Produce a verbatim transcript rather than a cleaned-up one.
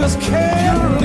just can't.